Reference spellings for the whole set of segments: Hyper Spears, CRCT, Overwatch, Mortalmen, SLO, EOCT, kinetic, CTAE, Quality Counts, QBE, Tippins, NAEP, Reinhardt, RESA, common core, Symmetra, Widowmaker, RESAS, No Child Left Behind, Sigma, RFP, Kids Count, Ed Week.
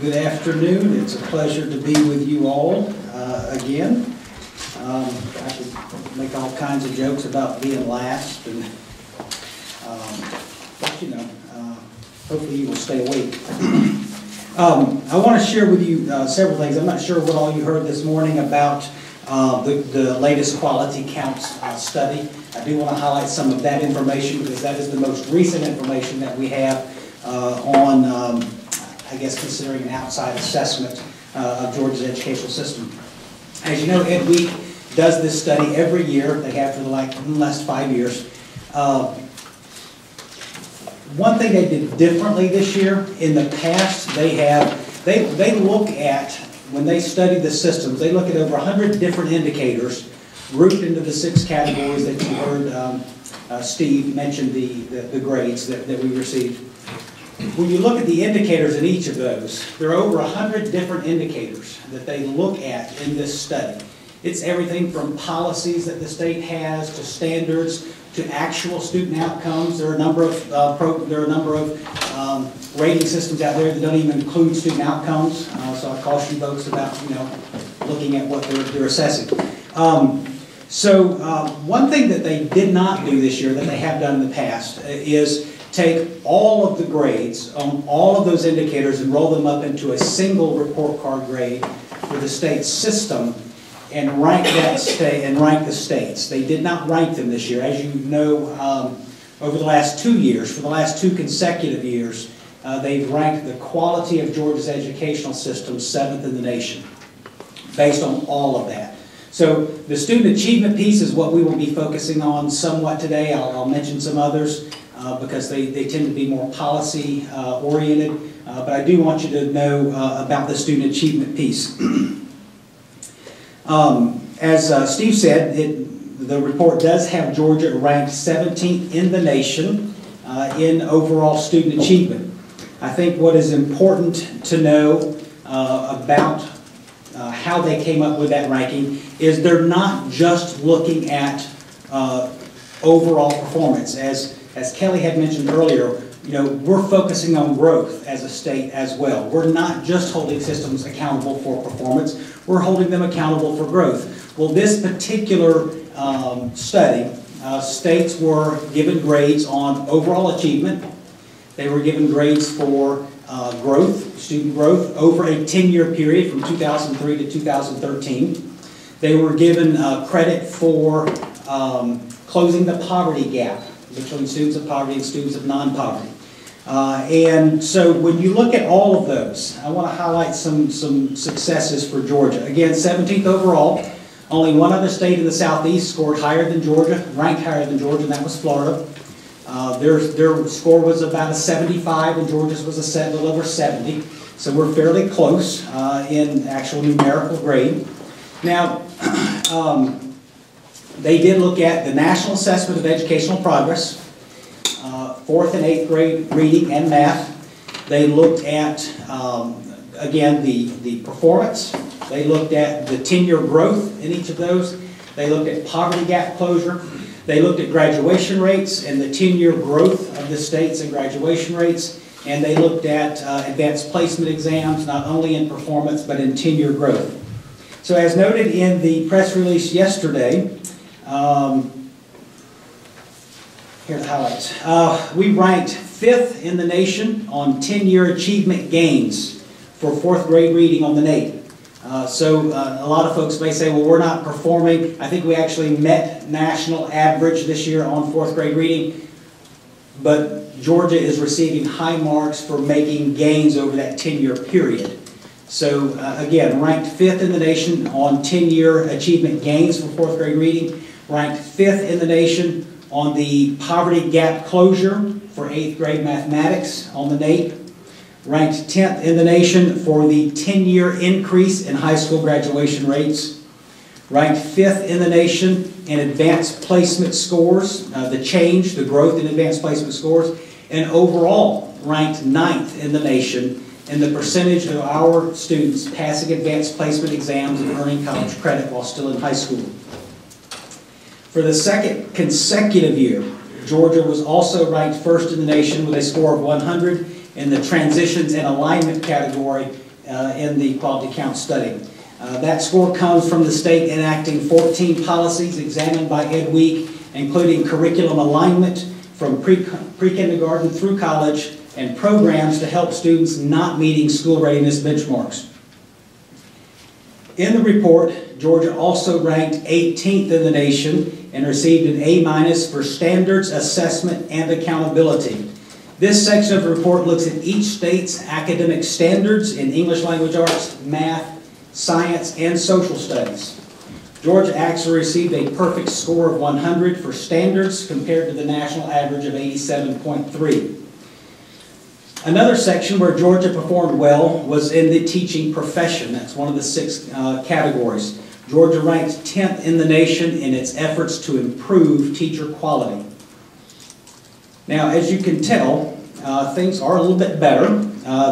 Good afternoon. It's a pleasure to be with you all again. I could make all kinds of jokes about being last, and but you know, hopefully you will stay awake. I want to share with you several things. I'm not sure what all you heard this morning about the latest Quality Counts study. I do want to highlight some of that information because that is the most recent information that we have on, I guess, considering an outside assessment of Georgia's educational system. As you know, Ed Week does this study every year. They have for the last 5 years. One thing they did differently this year, in the past, they look at, when they study the systems, they look at over 100 different indicators grouped into the 6 categories that you heard Steve mention, the grades that we received. When you look at the indicators in each of those, there are over 100 different indicators that they look at in this study. It's everything from policies that the state has to standards, to actual student outcomes. There are a number of rating systems out there that don't even include student outcomes. So I caution folks about, you know, looking at what they're assessing. One thing that they did not do this year that they have done in the past is take all of the grades on all of those indicators and roll them up into a single report card grade for the state system, and rank the states. They did not rank them this year. As you know, over the last 2 years, for the last 2 consecutive years, they've ranked the quality of Georgia's educational system 7th in the nation, based on all of that. So the student achievement piece is what we will be focusing on somewhat today. I'll mention some others because they tend to be more policy oriented, but I do want you to know about the student achievement piece. As Steve said, the report does have Georgia ranked 17th in the nation in overall student achievement. I think what is important to know about how they came up with that ranking is they're not just looking at overall performance. As Kelly had mentioned earlier, you know, we're focusing on growth as a state as well. We're not just holding systems accountable for performance, we're holding them accountable for growth. Well, this particular study, states were given grades on overall achievement. They were given grades for growth, student growth, over a 10-year period from 2003 to 2013. They were given credit for closing the poverty gap between students of poverty and students of non-poverty. And so when you look at all of those, I want to highlight some successes for Georgia. Again, 17th overall. Only one other state in the Southeast scored higher than Georgia, ranked higher than Georgia, and that was Florida. Their score was about a 75, and Georgia's was a little over 70. So we're fairly close in actual numerical grade. Now, they did look at the National Assessment of Educational Progress, 4th and 8th grade reading and math. They looked at, again, the performance. They looked at the 10-year growth in each of those. They looked at poverty gap closure. They looked at graduation rates and the 10-year growth of the states and graduation rates. And they looked at advanced placement exams, not only in performance, but in 10-year growth. So as noted in the press release yesterday, here are the highlights. We ranked 5th in the nation on 10-year achievement gains for 4th grade reading on the NAEP. A lot of folks may say, well, we're not performing. I think we actually met national average this year on 4th grade reading, but Georgia is receiving high marks for making gains over that 10-year period. So again, ranked 5th in the nation on 10-year achievement gains for 4th grade reading, ranked 5th in the nation on the poverty gap closure for 8th grade mathematics on the NAEP, ranked 10th in the nation for the 10-year increase in high school graduation rates, ranked 5th in the nation in advanced placement scores, the growth in advanced placement scores, and overall ranked 9th in the nation in the percentage of our students passing advanced placement exams and earning college credit while still in high school. For the 2nd consecutive year, Georgia was also ranked 1st in the nation with a score of 100 in the transitions and alignment category in the quality count study. That score comes from the state enacting 14 policies examined by Ed Week, including curriculum alignment from pre-kindergarten through college and programs to help students not meeting school readiness benchmarks. In the report, Georgia also ranked 18th in the nation and received an A- for standards, assessment, and accountability. This section of the report looks at each state's academic standards in English language arts, math, science, and social studies. Georgia actually received a perfect score of 100 for standards compared to the national average of 87.3. Another section where Georgia performed well was in the teaching profession. That's one of the six categories. Georgia ranks 10th in the nation in its efforts to improve teacher quality. Now, as you can tell, things are a little bit better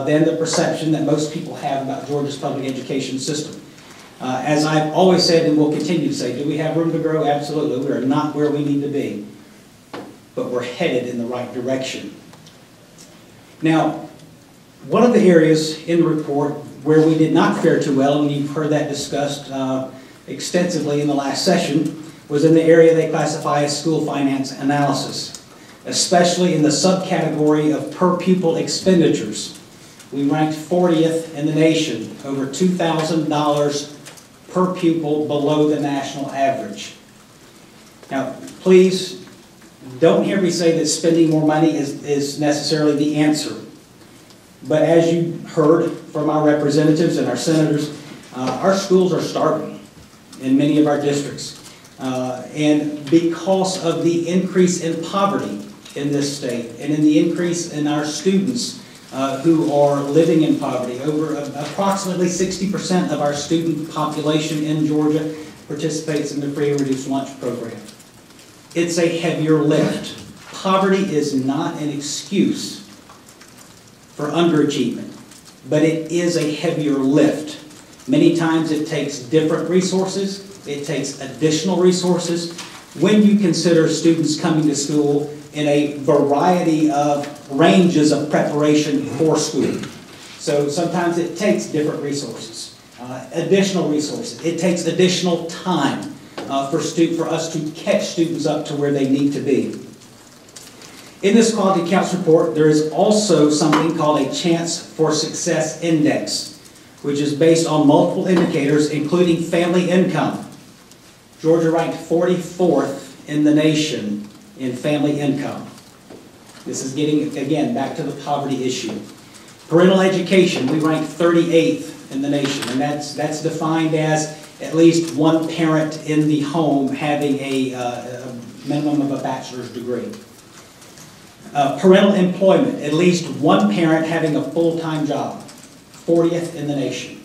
than the perception that most people have about Georgia's public education system. As I've always said and will continue to say, do we have room to grow? Absolutely. We are not where we need to be, but we're headed in the right direction. Now, one of the areas in the report where we did not fare too well, and you've heard that discussed extensively in the last session, was in the area they classify as school finance analysis, especially in the subcategory of per pupil expenditures. We ranked 40th in the nation, over $2,000 per pupil below the national average. Now, please, don't hear me say that spending more money is necessarily the answer. But as you heard from our representatives and our senators, our schools are starving in many of our districts. And because of the increase in poverty in this state and in the increase in our students who are living in poverty, over approximately 60% of our student population in Georgia participates in the free and reduced lunch program. It's a heavier lift. Poverty is not an excuse for underachievement, but it is a heavier lift. Many times it takes different resources, it takes additional resources. When you consider students coming to school in a variety of ranges of preparation for school. So sometimes it takes different resources, additional resources. It takes additional time. For us to catch students up to where they need to be. In this Quality Counts report, there is also something called a Chance for Success Index, which is based on multiple indicators, including family income. Georgia ranked 44th in the nation in family income. This is getting, again, back to the poverty issue. Parental education, we ranked 38th in the nation, and that's defined as at least one parent in the home having a minimum of a bachelor's degree. Parental employment, at least one parent having a full-time job, 40th in the nation.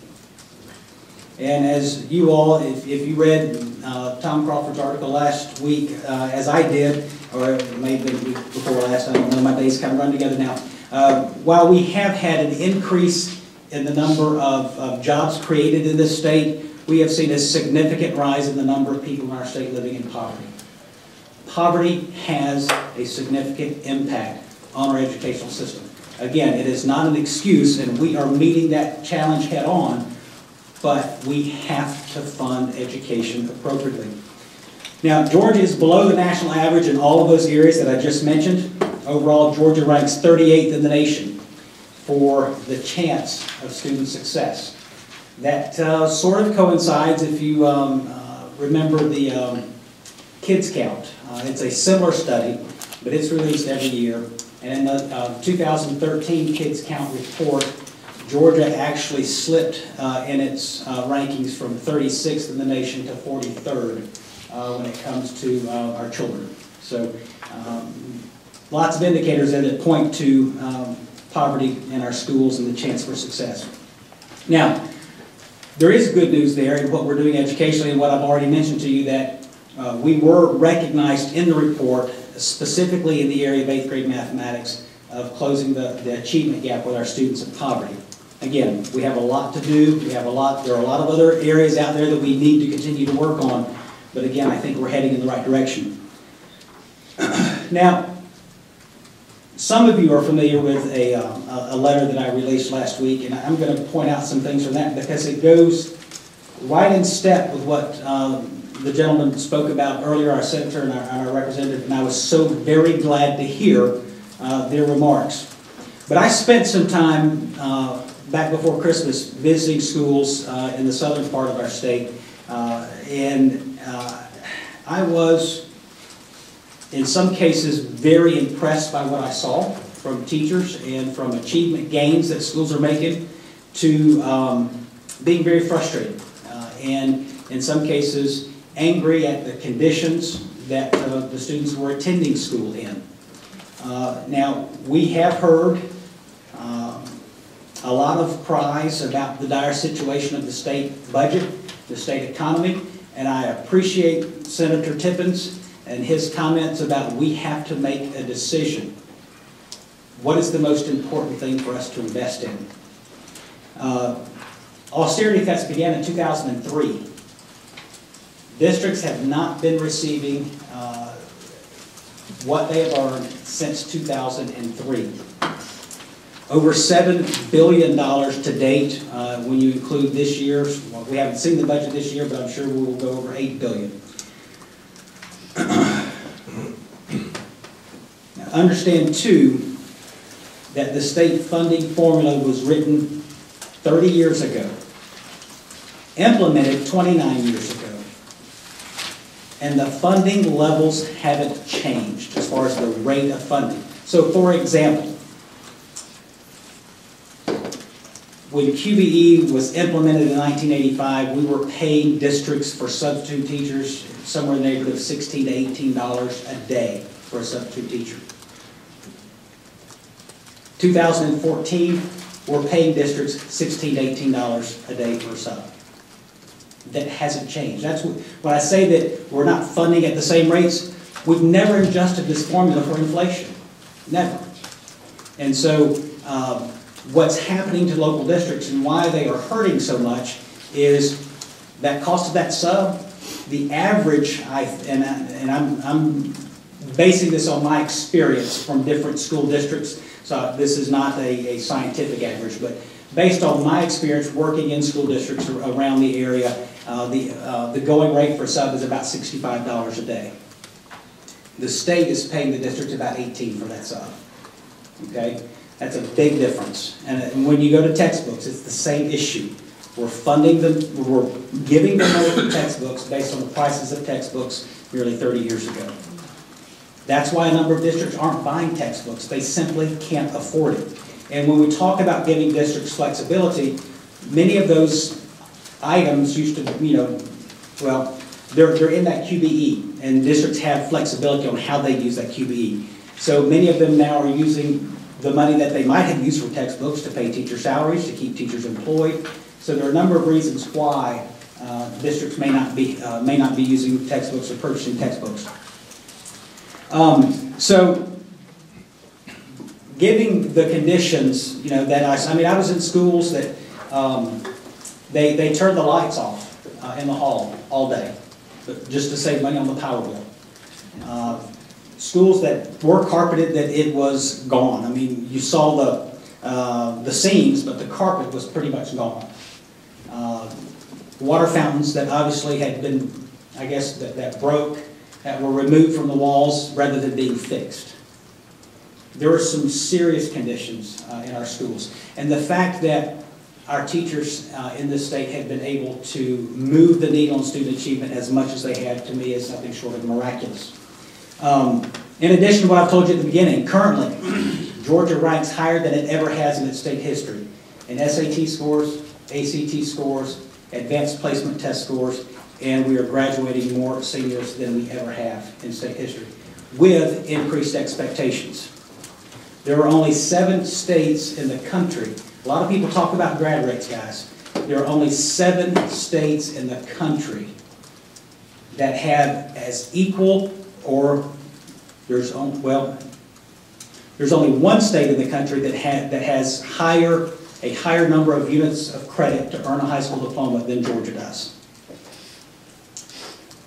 And as you all, if you read Tom Crawford's article last week, as I did, or it may have been the week before last, I don't know, my days kind of run together now. While we have had an increase in the number of jobs created in this state, we have seen a significant rise in the number of people in our state living in poverty. Poverty has a significant impact on our educational system. Again, it is not an excuse, and we are meeting that challenge head on, but we have to fund education appropriately. Now, Georgia is below the national average in all of those areas that I just mentioned. Overall, Georgia ranks 38th in the nation for the chance of student success. That sort of coincides, if you remember the Kids Count. It's a similar study, but it's released every year. And in the 2013 Kids Count report, Georgia actually slipped in its rankings from 36th in the nation to 43rd when it comes to our children. So lots of indicators there that point to poverty in our schools and the chance for success. Now, there is good news there in what we're doing educationally and what I've already mentioned to you, that we were recognized in the report, specifically in the area of 8th grade mathematics, of closing the achievement gap with our students in poverty. Again, we have a lot to do. There are a lot of other areas out there that we need to continue to work on. But again, I think we're heading in the right direction. Now, Some of you are familiar with a letter that I released last week, and I'm going to point out some things from that because it goes right in step with what the gentleman spoke about earlier, our senator and our representative, and I was so very glad to hear their remarks. But I spent some time back before Christmas visiting schools in the southern part of our state, and I was, in some cases, very impressed by what I saw from teachers and from achievement gains that schools are making to being very frustrated and, in some cases, angry at the conditions that the students were attending school in. Now, we have heard a lot of cries about the dire situation of the state budget, the state economy, and I appreciate Senator Tippins and his comments about we have to make a decision. What is the most important thing for us to invest in? Austerity cuts began in 2003. Districts have not been receiving what they have earned since 2003. Over $7 billion to date when you include this year's. Well, we haven't seen the budget this year, but I'm sure we will go over $8 billion. Now, understand, too, that the state funding formula was written 30 years ago, implemented 29 years ago. And the funding levels haven't changed as far as the rate of funding. So for example, when QBE was implemented in 1985, we were paying districts for substitute teachers somewhere in the neighborhood of $16 to $18 a day for a substitute teacher. 2014, we're paying districts $16 to $18 a day per sub. That hasn't changed. That's what, when I say that we're not funding at the same rates, we've never adjusted this formula for inflation. Never. And so what's happening to local districts and why they are hurting so much is that cost of that sub, the average, I'm basing this on my experience from different school districts, so this is not a scientific average, but based on my experience working in school districts around the area, the going rate for sub is about $65 a day. The state is paying the district about $18 for that sub. Okay, that's a big difference. And when you go to textbooks, it's the same issue. We're funding them, we're giving them more textbooks based on the prices of textbooks nearly 30 years ago. That's why a number of districts aren't buying textbooks. They simply can't afford it. And when we talk about giving districts flexibility, many of those items used to, well, they're in that QBE, and districts have flexibility on how they use that QBE. So many of them now are using the money that they might have used for textbooks to pay teacher salaries, to keep teachers employed. So there are a number of reasons why districts may not be using textbooks or purchasing textbooks. Giving the conditions, that I was in schools that they turned the lights off in the hall all day, but just to save money on the power bill. Schools that were carpeted, that it was gone. I mean, you saw the seams, but the carpet was pretty much gone. Water fountains that obviously had been, that broke, that were removed from the walls rather than being fixed. There are some serious conditions in our schools. And the fact that our teachers in this state have been able to move the needle on student achievement as much as they have, to me, is nothing short of miraculous. In addition to what I've told you at the beginning, currently, Georgia ranks higher than it ever has in its state history in SAT scores, ACT scores, advanced placement test scores, and we are graduating more seniors than we ever have in state history, with increased expectations. There are only 7 states in the country. A lot of people talk about grad rates, guys. There are only 7 states in the country that have as equal, or there's only 1 state in the country that has a higher number of units of credit to earn a high school diploma than Georgia does.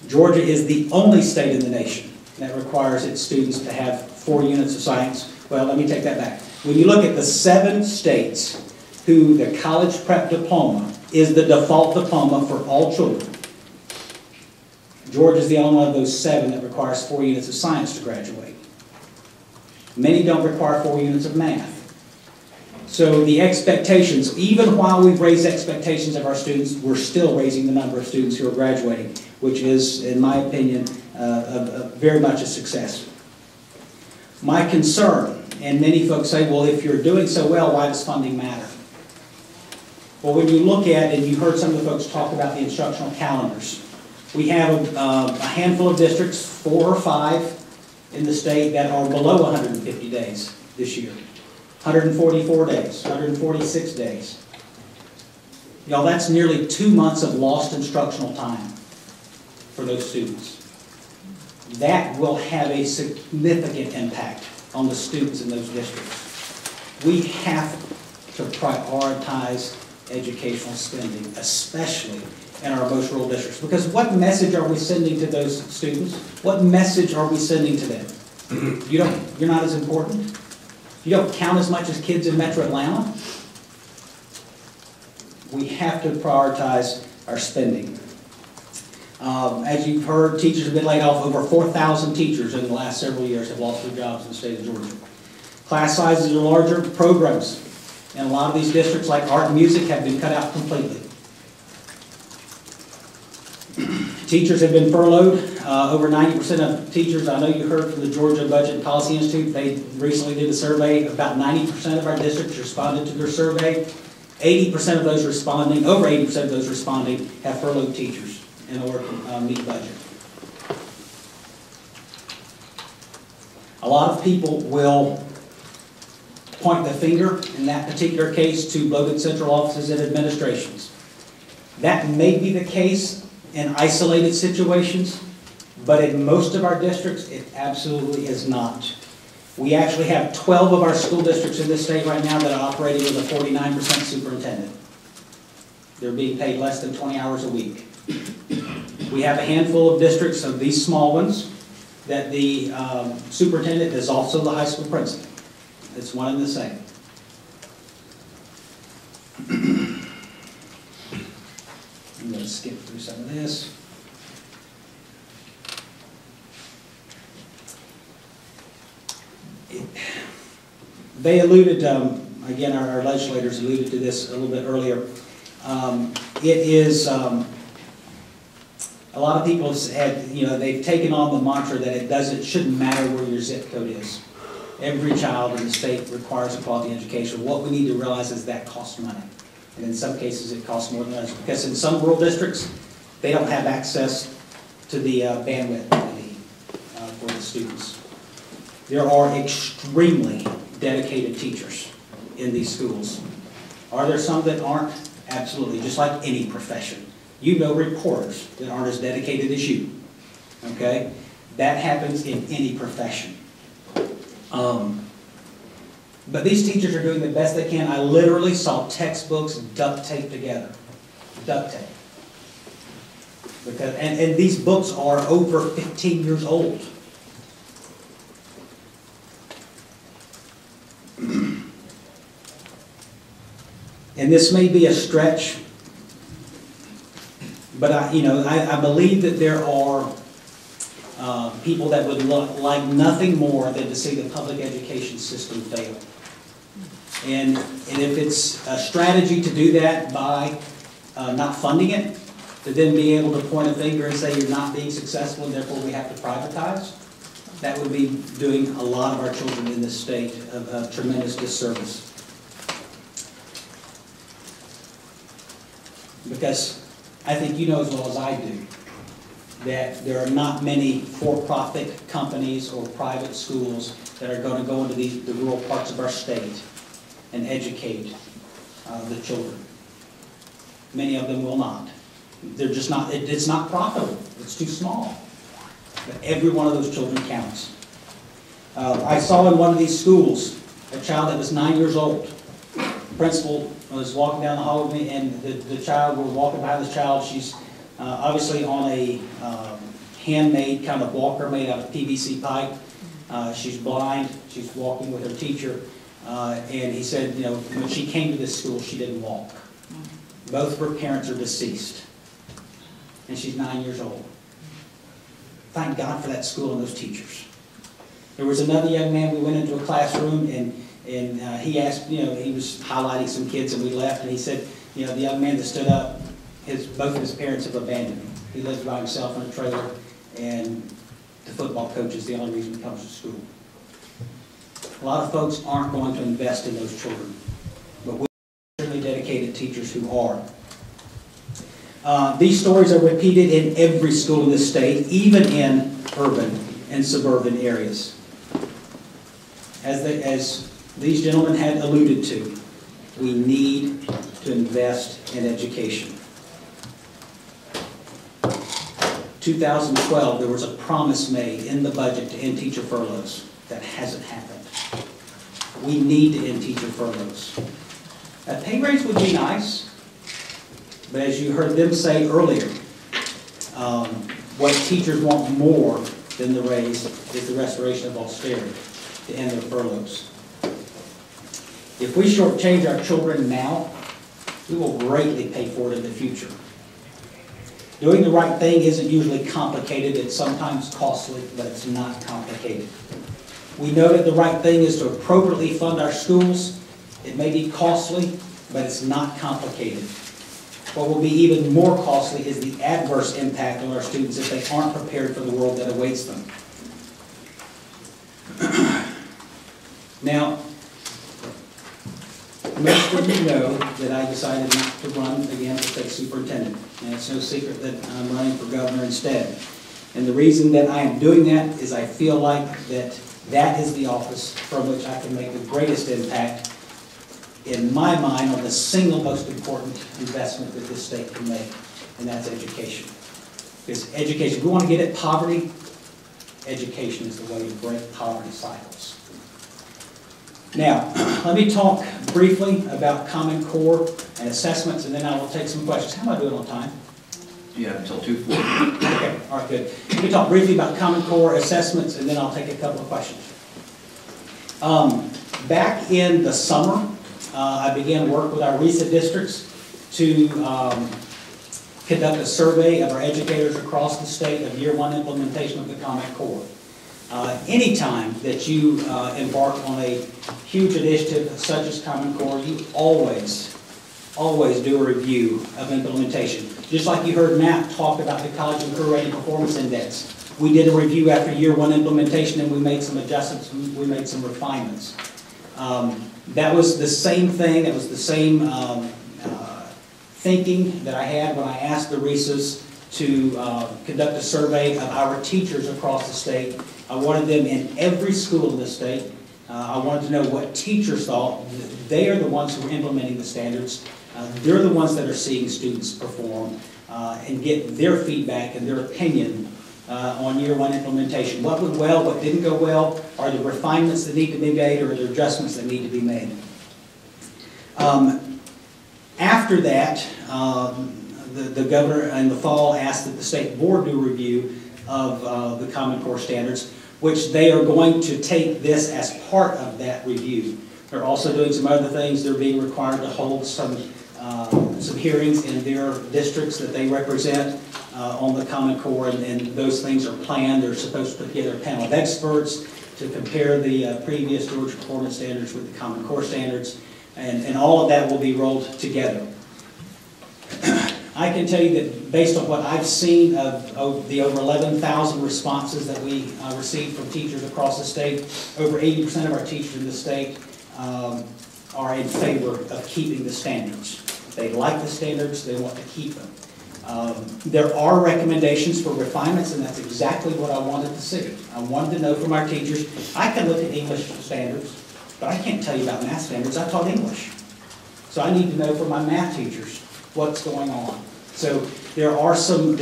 Georgia is the only state in the nation that requires its students to have 4 units of science Well, let me take that back. When you look at the 7 states who their college prep diploma is the default diploma for all children, Georgia is the only one of those 7 that requires 4 units of science to graduate. Many don't require 4 units of math. So the expectations, even while we've raised expectations of our students, we're still raising the number of students who are graduating, which is, in my opinion, very much a success. My concern, and many folks say, well, if you're doing so well, why does funding matter? Well, when you look at, and you heard some of the folks talk about the instructional calendars, we have a handful of districts, 4 or 5, in the state that are below 150 days this year. 144 days, 146 days. Y'all, that's nearly 2 months of lost instructional time for those students. That will have a significant impact on the students in those districts. We have to prioritize educational spending, especially in our most rural districts. Because what message are we sending to those students? What message are we sending to them? You're not as important? You don't count as much as kids in Metro Atlanta? We have to prioritize our spending. As you've heard, teachers have been laid off. Over 4,000 teachers in the last several years have lost their jobs in the state of Georgia. Class sizes are larger, programs. And a lot of these districts, like art and music, have been cut out completely. Teachers have been furloughed. Over 90% of teachers, I know you heard from the Georgia Budget and Policy Institute, they recently did a survey. About 90% of our districts responded to their survey. 80% of those responding, over 80% of those responding, have furloughed teachers in order to meet budget. A lot of people will point the finger, in that particular case, to bloated central offices and administrations. That may be the case in isolated situations, but in most of our districts, it absolutely is not. We actually have 12 of our school districts in this state right now that are operating with a 49% superintendent. They're being paid less than 20 hours a week. We have a handful of districts, of these small ones, that the superintendent is also the high school principal. It's one and the same. I'm going to skip through some of this. They alluded, again, our legislators alluded to this a little bit earlier. It is, a lot of people have, they've taken on the mantra that it shouldn't matter where your zip code is. Every child in the state requires a quality education. What we need to realize is that costs money. And in some cases, it costs more than others. Because in some rural districts, they don't have access to the bandwidth that they need for the students. There are extremely dedicated teachers in these schools. Are there some that aren't? Absolutely, just like any profession. You know reporters that aren't as dedicated as you, okay? That happens in any profession. But these teachers are doing the best they can. I literally saw textbooks duct taped together. Duct tape. Because, and these books are over 15 years old. And this may be a stretch, but I believe that there are people that would like nothing more than to see the public education system fail. And if it's a strategy to do that by not funding it, to then be able to point a finger and say you're not being successful and therefore we have to privatize, that would be doing a lot of our children in this state a tremendous disservice. Because I think you know as well as I do that there are not many for-profit companies or private schools that are going to go into the rural parts of our state and educate the children. Many of them will not. They're just not, it's not profitable. It's too small. But every one of those children counts. I saw in one of these schools a child that was 9 years old. The principal was walking down the hall with me, and the child, we're walking behind this child. She's obviously on a handmade kind of walker made out of PVC pipe. She's blind. She's walking with her teacher. And he said, you know, when she came to this school, she didn't walk. Both of her parents are deceased. And she's 9 years old. Thank God for that school and those teachers. There was another young man, we went into a classroom, and he asked, you know, he was highlighting some kids, and we left, and he said, you know, the young man that stood up, both of his parents have abandoned him. He lives by himself in a trailer, and the football coach is the only reason he comes to school. A lot of folks aren't going to invest in those children, but we have really dedicated teachers who are. These stories are repeated in every school in the state, even in urban and suburban areas. As these gentlemen had alluded to, we need to invest in education. 2012, there was a promise made in the budget to end teacher furloughs. That hasn't happened. We need to end teacher furloughs. Pay raise would be nice. But as you heard them say earlier, what teachers want more than the raise is the restoration of austerity to end their furloughs. If we shortchange our children now, we will greatly pay for it in the future. Doing the right thing isn't usually complicated. It's sometimes costly, but it's not complicated. We know that the right thing is to appropriately fund our schools. It may be costly, but it's not complicated. What will be even more costly is the adverse impact on our students if they aren't prepared for the world that awaits them. Now, most of you know that I decided not to run again for state superintendent. And it's no secret that I'm running for governor instead. And the reason that I am doing that is I feel like that is the office from which I can make the greatest impact, in my mind, on the single most important investment that this state can make, and that's education. Because education, if we want to get at poverty, education is the way to break poverty cycles. Now, let me talk briefly about Common Core and assessments, and then I will take some questions. How am I doing on time? Yeah, until 2:40. Okay, all right, good. Let me talk briefly about Common Core assessments, and then I'll take a couple of questions. Back in the summer, I began work with our RESA districts to conduct a survey of our educators across the state of year one implementation of the Common Core. Anytime that you embark on a huge initiative such as Common Core, you always do a review of implementation. Just like you heard Matt talk about the College and Career Rating Performance Index. We did a review after year one implementation, and we made some adjustments, we made some refinements. That was the same thing, that was the same thinking that I had when I asked the RESAs to conduct a survey of our teachers across the state. I wanted them in every school in the state. I wanted to know what teachers thought. They are the ones who are implementing the standards. They're the ones that are seeing students perform and get their feedback and their opinion on year one implementation. What went well, what didn't go well, are there refinements that need to be made, or are there adjustments that need to be made? After that, the governor in the fall asked that the state board do a review of the Common Core standards, which they are going to take this as part of that review. They're also doing some other things. They're being required to hold some hearings in their districts that they represent on the Common Core, and those things are planned. They're supposed to put together a panel of experts to compare the previous Georgia performance standards with the Common Core standards, and all of that will be rolled together. I can tell you that based on what I've seen of the over 11,000 responses that we received from teachers across the state, over 80% of our teachers in the state are in favor of keeping the standards. They like the standards, they want to keep them. There are recommendations for refinements, and that's exactly what I wanted to see. I wanted to know from our teachers. I can look at English standards, but I can't tell you about math standards. I taught English. So I need to know from my math teachers what's going on. So there are some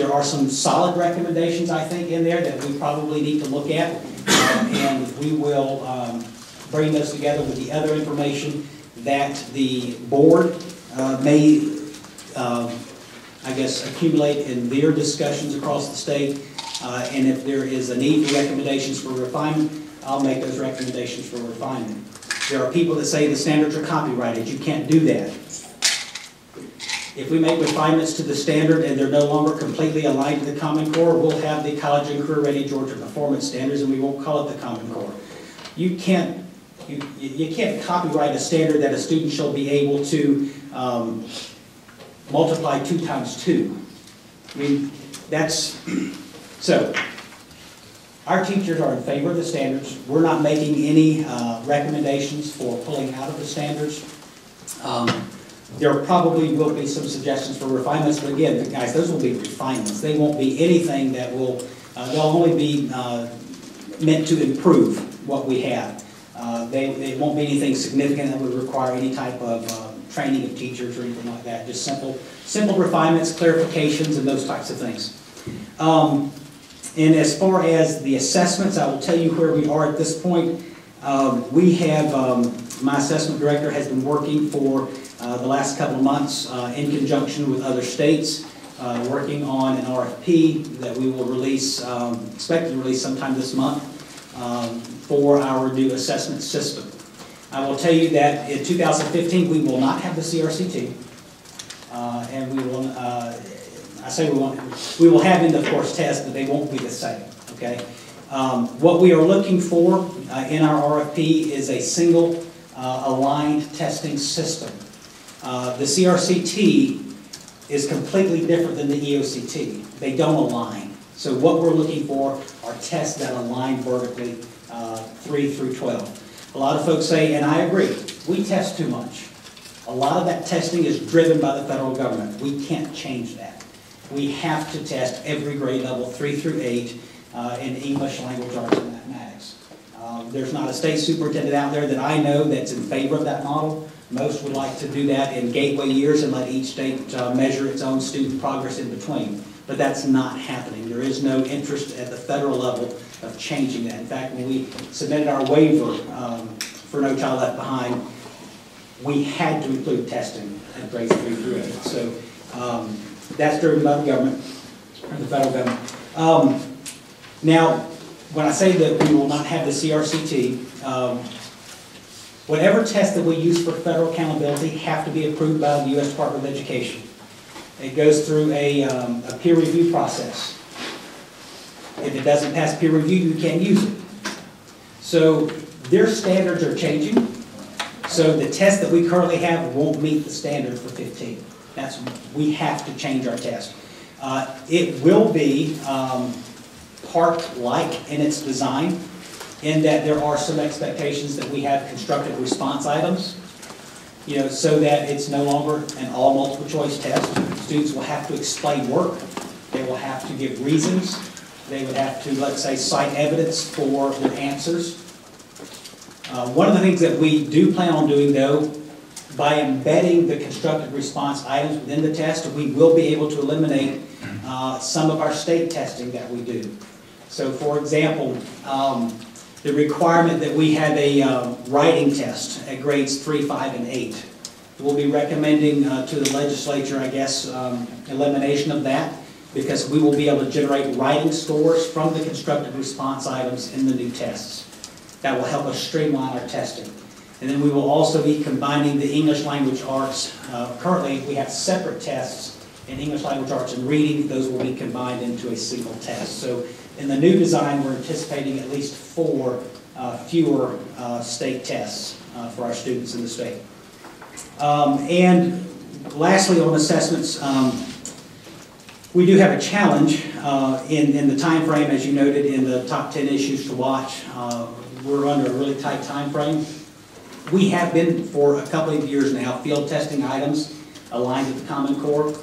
solid recommendations, I think, in there that we probably need to look at, and we will bring those together with the other information that the board may I guess accumulate in their discussions across the state, and if there is a need for recommendations for refinement, I'll make those recommendations for refinement. There are people that say the standards are copyrighted. You can't do that. If we make refinements to the standard and they're no longer completely aligned to the Common Core, we'll have the College and Career Ready Georgia Performance Standards, and we won't call it the Common Core. You can't copyright a standard that a student shall be able to multiply 2 times 2. I mean, that's, so our teachers are in favor of the standards. We're not making any recommendations for pulling out of the standards. There probably will be some suggestions for refinements, but again, guys, those will be refinements. They won't be anything that will, they'll only be meant to improve what we have. They won't be anything significant that would require any type of training of teachers or anything like that. Just simple refinements, clarifications, and those types of things. And as far as the assessments, I will tell you where we are at this point. We have, my assessment director has been working for the last couple of months in conjunction with other states, working on an RFP that we will release, expect to release sometime this month for our new assessment system. I will tell you that in 2015 we will not have the CRCT, and we will, I say we will have end of course tests, but they won't be the same, okay? What we are looking for in our RFP is a single aligned testing system. The CRCT is completely different than the EOCT. They don't align. So what we're looking for are tests that align vertically 3 through 12. A lot of folks say, and I agree, we test too much. A lot of that testing is driven by the federal government. We can't change that. We have to test every grade level 3 through 8 in English, language arts, and mathematics. There's not a state superintendent out there that I know that's in favor of that model. Most would like to do that in gateway years and let each state measure its own student progress in between. But that's not happening. There is no interest at the federal level of changing that. In fact, when we submitted our waiver for No Child Left Behind, we had to include testing at grades 3 through 8. So that's driven by the government, or the federal government. Now, when I say that we will not have the CRCT, whatever tests that we use for federal accountability have to be approved by the U.S. Department of Education. It goes through a peer review process. If it doesn't pass peer review, you can't use it. So their standards are changing. So the test that we currently have won't meet the standard for 15. That's, we have to change our test. It will be park-like in its design, in that there are some expectations that we have constructed response items, you know, so that it's no longer an all multiple choice test. Students will have to explain work. They will have to give reasons. They would have to, let's say, cite evidence for their answers. One of the things that we do plan on doing, though, by embedding the constructed response items within the test, we will be able to eliminate some of our state testing that we do. So, for example, the requirement that we have a writing test at grades 3, 5, and 8. We'll be recommending to the legislature, I guess, elimination of that, because we will be able to generate writing scores from the constructed response items in the new tests. That will help us streamline our testing. And then we will also be combining the English language arts. Currently, we have separate tests in English language arts and reading. Those will be combined into a single test. So, in the new design, we're anticipating at least 4 fewer state tests for our students in the state. And lastly, on assessments, we do have a challenge in the time frame, as you noted, in the top 10 issues to watch. We're under a really tight time frame. We have been, for a couple of years now, field testing items aligned with the Common Core.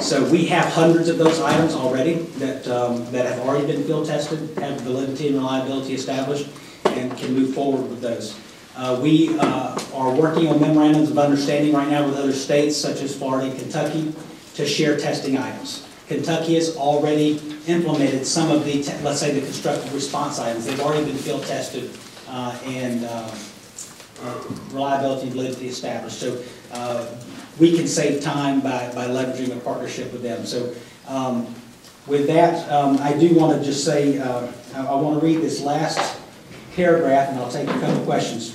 So we have hundreds of those items already that, that have already been field tested, have validity and reliability established, and can move forward with those. We are working on memorandums of understanding right now with other states, such as Florida and Kentucky, to share testing items. Kentucky has already implemented some of the, let's say, the constructive response items. They've already been field tested and reliability and validity established. So we can save time by leveraging a partnership with them. So with that, I do want to just say, I want to read this last paragraph, and I'll take a couple questions.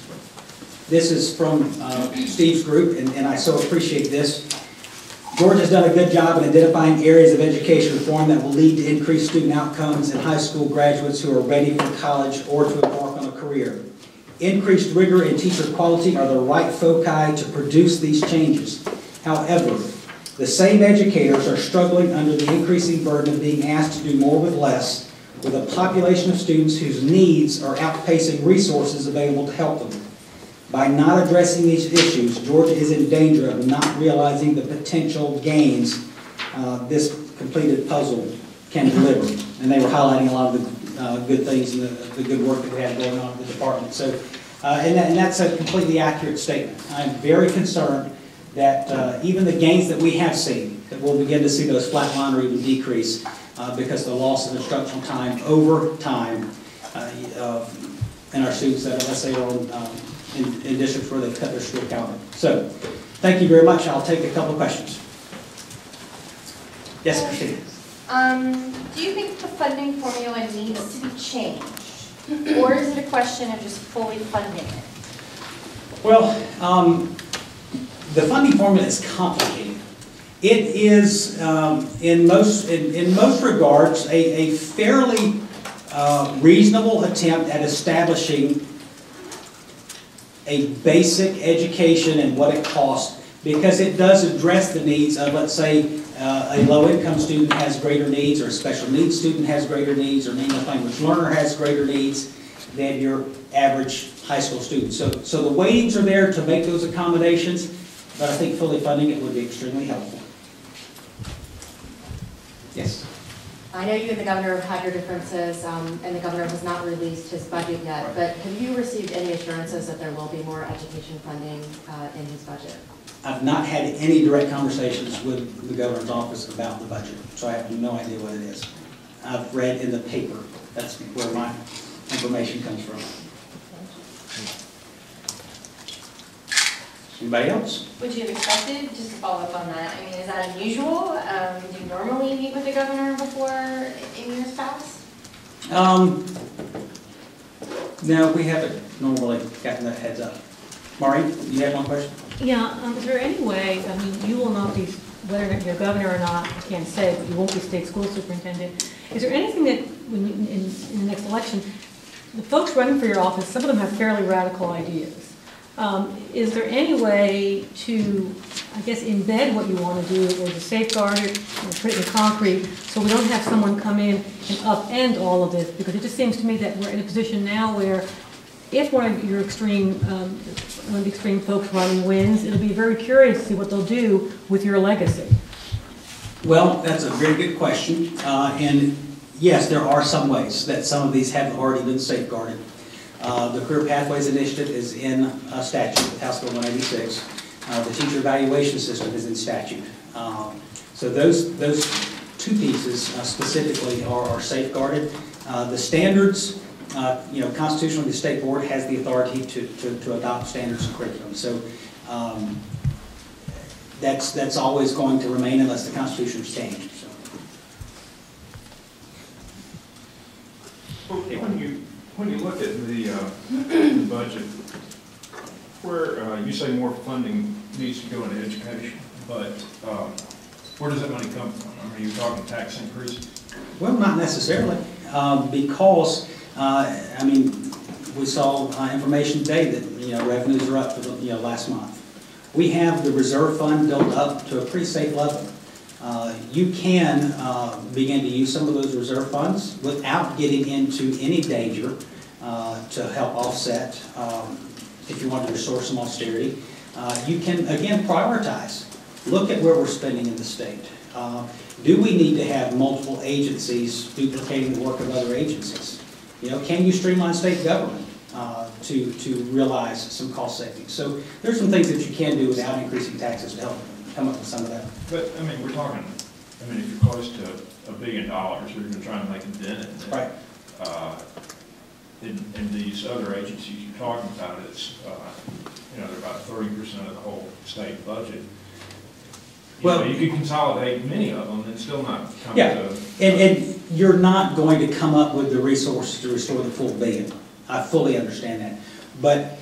This is from Steve's group, and I so appreciate this. George has done a good job in identifying areas of education reform that will lead to increased student outcomes in high school graduates who are ready for college or to embark on a career. Increased rigor and teacher quality are the right foci to produce these changes. However, the same educators are struggling under the increasing burden of being asked to do more with less, with a population of students whose needs are outpacing resources available to help them. By not addressing these issues, Georgia is in danger of not realizing the potential gains this completed puzzle can deliver. And they were highlighting a lot of the good things and the good work that we had going on in the department. So, and that's a completely accurate statement. I'm very concerned that even the gains that we have seen, that we'll begin to see those flatline or even decrease because the loss of instructional time over time in our students that, let's say, are on in districts where they've cut their school calendar. So, thank you very much. I'll take a couple of questions. Yes, Christina. Do you think the funding formula needs to be changed? Or is it a question of just fully funding it? Well, the funding formula is complicated. It is, in most regards, a fairly reasonable attempt at establishing a basic education and what it costs, because it does address the needs of, let's say, a low-income student has greater needs, or a special needs student has greater needs, or an English language learner has greater needs than your average high school student. So the weightings are there to make those accommodations, but I think fully funding it would be extremely helpful. Yes? I know you and the governor have had your differences, and the governor has not released his budget yet, but have you received any assurances that there will be more education funding in his budget? I've not had any direct conversations with the governor's office about the budget, so I have no idea what it is. I've read in the paper. That's where my information comes from. Anybody else? Would you have expected, just to follow up on that, I mean, is that unusual? Do you normally meet with the governor before in years past? No, we haven't normally gotten that heads up. Mari, you had one question? Yeah, is there any way, I mean, you will not be, whether you're governor or not, I can't say, but you won't be state school superintendent. Is there anything that, when you, in the next election, the folks running for your office, some of them have fairly radical ideas. Is there any way to, I guess, embed what you want to do or to safeguard it and put it in concrete so we don't have someone come in and upend all of this? Because it just seems to me that we're in a position now where if one of your extreme, one of the extreme folks running wins, it'll be very curious to see what they'll do with your legacy. Well, that's a very good question. And yes, there are some ways that some of these have already been safeguarded. The Career Pathways Initiative is in statute, House Bill 186. The Teacher Evaluation System is in statute. So those two pieces specifically are safeguarded. The standards, you know, constitutionally the State Board has the authority to adopt standards and curriculum. So that's always going to remain unless the Constitution is changed. So. Okay, when you look at the budget, where you say more funding needs to go into education, but where does that money come from? I mean, are you talking tax increase? Well, not necessarily, because I mean, we saw information today that revenues are up for the, last month. We have the reserve fund built up to a pretty safe level. You can begin to use some of those reserve funds without getting into any danger to help offset if you want to restore some austerity. You can, again, prioritize. Look at where we're spending in the state. Do we need to have multiple agencies duplicating the work of other agencies? Can you streamline state government to realize some cost savings? So there's some things that you can do without increasing taxes to help come up with some of that. But, I mean, we're talking, I mean, if you're close to $1 billion, you're going to try and make a dent in that. Right. In these other agencies you're talking about, it's, they're about 30% of the whole state budget. Well, you can consolidate many of them and still not come to... And you're not going to come up with the resources to restore the full billion. I fully understand that. But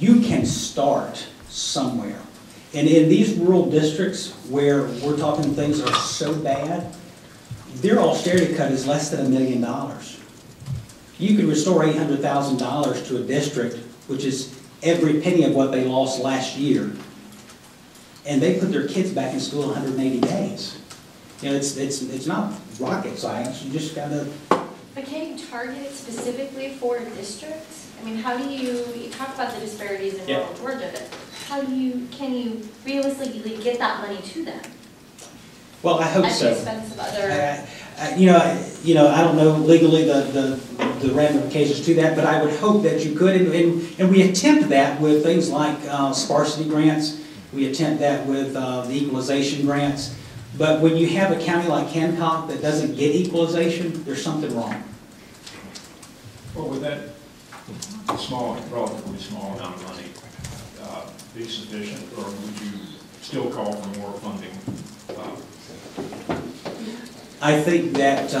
you can start somewhere. And in these rural districts where we're talking things that are so bad, their austerity cut is less than $1 million. You could restore $800,000 to a district, which is every penny of what they lost last year, and they put their kids back in school 180 days. You know, it's not rocket science. You just gotta. But can you target it specifically for districts? I mean, how do you? You talk about the disparities in rural Georgia, but how do you? Can you realistically get that money to them? Well, I hope so. At the expense of other. I don't know legally the ramifications to that, but I would hope that you could, and we attempt that with things like sparsity grants. We attempt that with the equalization grants. But when you have a county like Hancock that doesn't get equalization, there's something wrong. Well, with that small, relatively small amount of money be sufficient, or would you still call for more funding? I think that,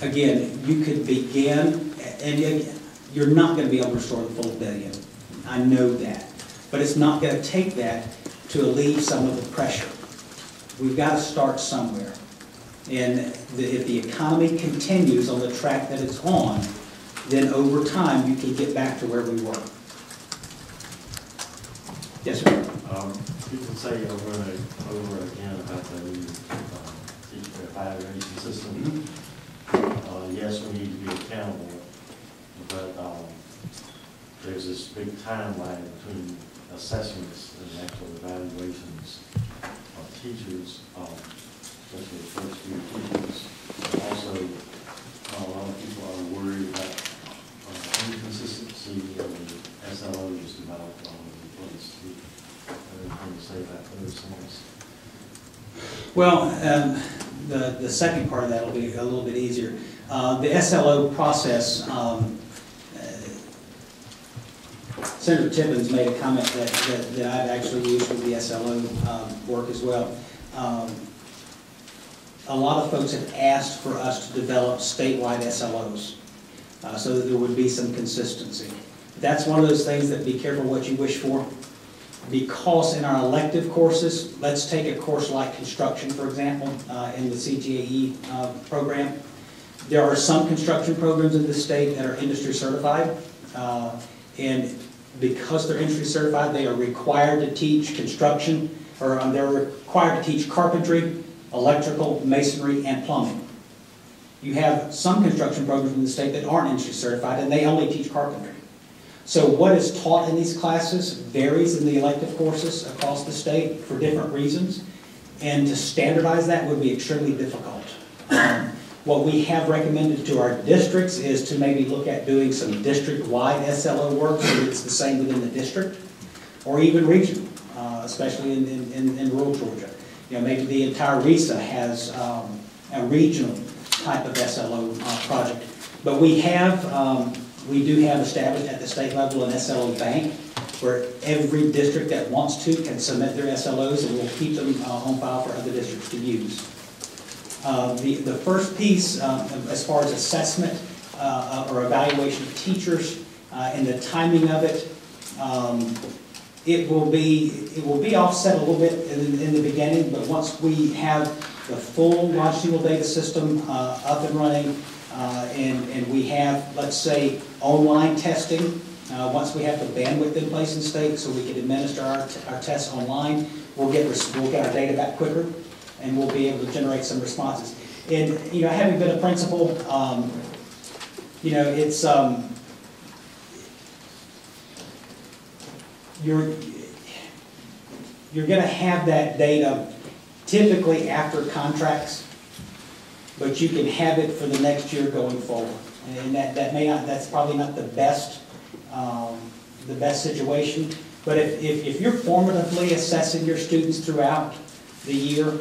again, you could begin, and you're not going to be able to restore the full billion. I know that. But it's not going to take that to alleviate some of the pressure. We've got to start somewhere. And if the economy continues on the track that it's on, then over time you can get back to where we were. Yes, sir? People say over and over again about the teacher evaluation system. Yes, we need to be accountable, but there's this big timeline between assessments and actual evaluations of teachers, especially first-year teachers. Also, a lot of people are worried about inconsistency of the SLOs developed all over the place. Anything to say about those things? Well, the second part of that will be a little bit easier. The SLO process. Senator Tibbins made a comment that I've actually used with the SLO work as well. A lot of folks have asked for us to develop statewide SLOs so that there would be some consistency. That's one of those things that be careful what you wish for, because in our elective courses, let's take a course like construction, for example, in the CTAE program. There are some construction programs in the state that are industry certified. And because they're industry certified, they are required to teach construction, or they're required to teach carpentry, electrical, masonry, and plumbing. You have some construction programs in the state that aren't industry certified, and they only teach carpentry. So what is taught in these classes varies in the elective courses across the state for different reasons, and to standardize that would be extremely difficult. What we have recommended to our districts is to maybe look at doing some district-wide SLO work so that it's the same within the district, or even regional, especially in rural Georgia. You know, maybe the entire RESA has a regional type of SLO project. But we do have established at the state level an SLO bank where every district that wants to can submit their SLOs, and we'll keep them on file for other districts to use. The first piece, as far as assessment or evaluation of teachers and the timing of it, it will be offset a little bit in the beginning, but once we have the full longitudinal data system up and running, and we have, let's say, online testing, once we have the bandwidth in place in state so we can administer our tests online, we'll get our data back quicker, and we'll be able to generate some responses. And, you know, having been a principal, you know, it's, you're going to have that data typically after contracts, but you can have it for the next year going forward. And that's probably not the best, the best situation. But if you're formatively assessing your students throughout the year,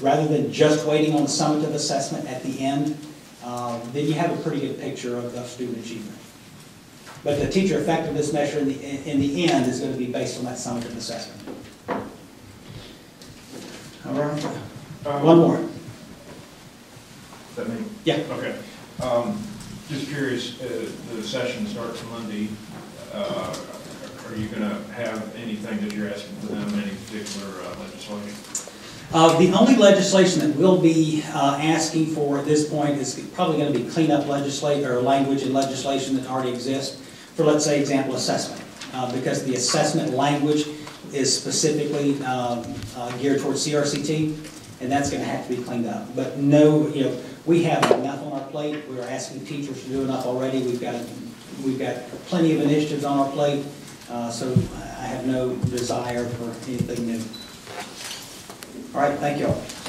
rather than just waiting on the summative assessment at the end, then you have a pretty good picture of student achievement. But the teacher effectiveness measure in the end is going to be based on that summative assessment. All right. One more. Is that me? Yeah. Okay. Just curious, the session starts Monday. Are you going to have anything that you're asking for them, any particular legislation? The only legislation that we'll be asking for at this point is probably going to be cleanup legislation or language and legislation that already exists for, let's say, example, assessment. Because the assessment language is specifically geared towards CRCT, and that's going to have to be cleaned up. But no, you know, we have enough on our plate. We're asking teachers to do enough already. We've got plenty of initiatives on our plate, so I have no desire for anything new. All right, thank you all.